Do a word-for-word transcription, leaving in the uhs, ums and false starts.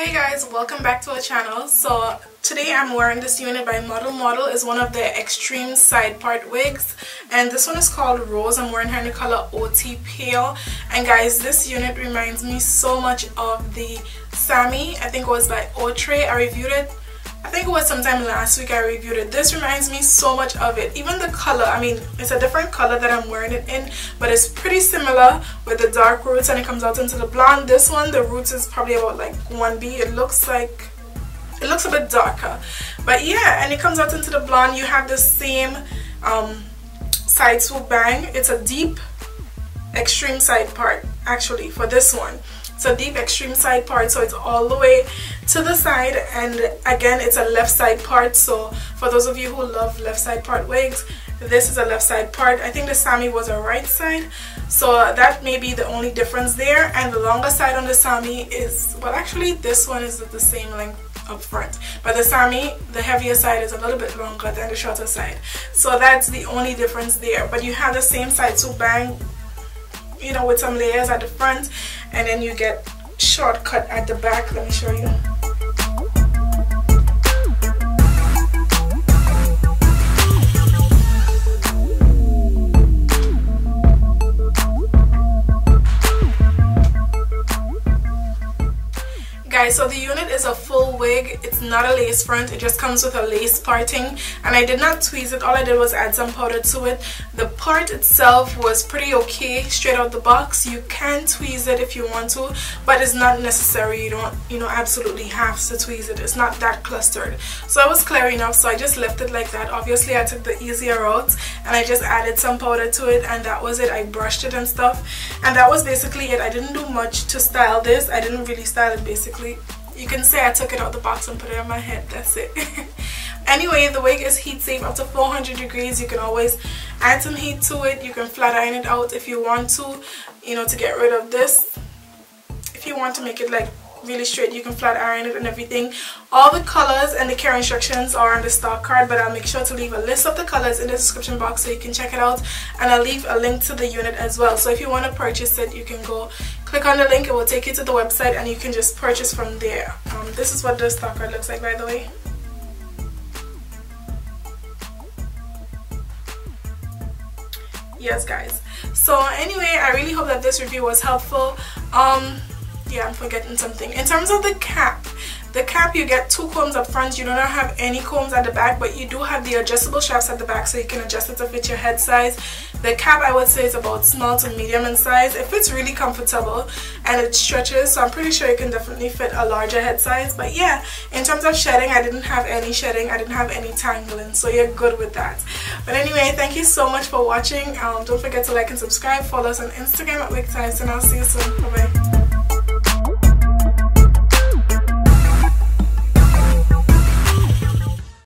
Hey guys, welcome back to our channel. So today I'm wearing this unit by Model Model. It's one of their extreme side part wigs, and this one is called Rose. I'm wearing her in the color O T Pale, and guys, this unit reminds me so much of the Sammy. I think it was by Autre. I reviewed it, I think it was sometime last week I reviewed it. This reminds me so much of it. Even the color, I mean, it's a different color that I'm wearing it in, but it's pretty similar with the dark roots and it comes out into the blonde. This one, the roots is probably about like one B. It looks like, it looks a bit darker. But yeah, and it comes out into the blonde. You have the same um, side swoop bang. It's a deep extreme side part, actually, for this one. It's a deep extreme side part, so it's all the way to the side, and again it's a left side part. So for those of you who love left side part wigs, this is a left side part. I think the Sammy was a right side, so that may be the only difference there. And the longer side on the Sammy is, well, actually this one is the same length up front, but the Sammy, the heavier side, is a little bit longer than the shorter side, so that's the only difference there. But you have the same side swoop bang, you know, with some layers at the front, and then you get shortcut at the back. Let me show you. Guys, so the unit is a full wig. It's not a lace front. It just comes with a lace parting, and I did not tweeze it. All I did was add some powder to it. The part itself was pretty okay straight out the box. You can tweeze it if you want to, but it's not necessary. You don't, you know, absolutely have to tweeze it. It's not that clustered. So it was clear enough, so I just left it like that. Obviously I took the easier route and I just added some powder to it, and that was it. I brushed it and stuff, and that was basically it. I didn't do much to style this. I didn't really style it, basically. You can say I took it out the box and put it on my head. That's it. Anyway, the wig is heat safe up to four hundred degrees. You can always add some heat to it. You can flat iron it out if you want to, you know, to get rid of this. If you want to make it like really straight, you can flat iron it and everything. All the colors and the care instructions are on the stock card, but I'll make sure to leave a list of the colors in the description box so you can check it out, and I'll leave a link to the unit as well. So if you want to purchase it, you can go click on the link. It will take you to the website and you can just purchase from there. Um, this is what the stock card looks like, by the way. Yes guys, so anyway, I really hope that this review was helpful. Um yeah, I'm forgetting something. In terms of the cap, the cap, you get two combs up front. You do not have any combs at the back, but you do have the adjustable straps at the back, so you can adjust it to fit your head size. The cap, I would say, is about small to medium in size. It fits really comfortable and it stretches, so I'm pretty sure you can definitely fit a larger head size. But yeah, in terms of shedding, I didn't have any shedding. I didn't have any tangling, so you're good with that. But anyway, thank you so much for watching. Um, don't forget to like and subscribe. Follow us on Instagram at WigTypes, and I'll see you soon. Bye-bye.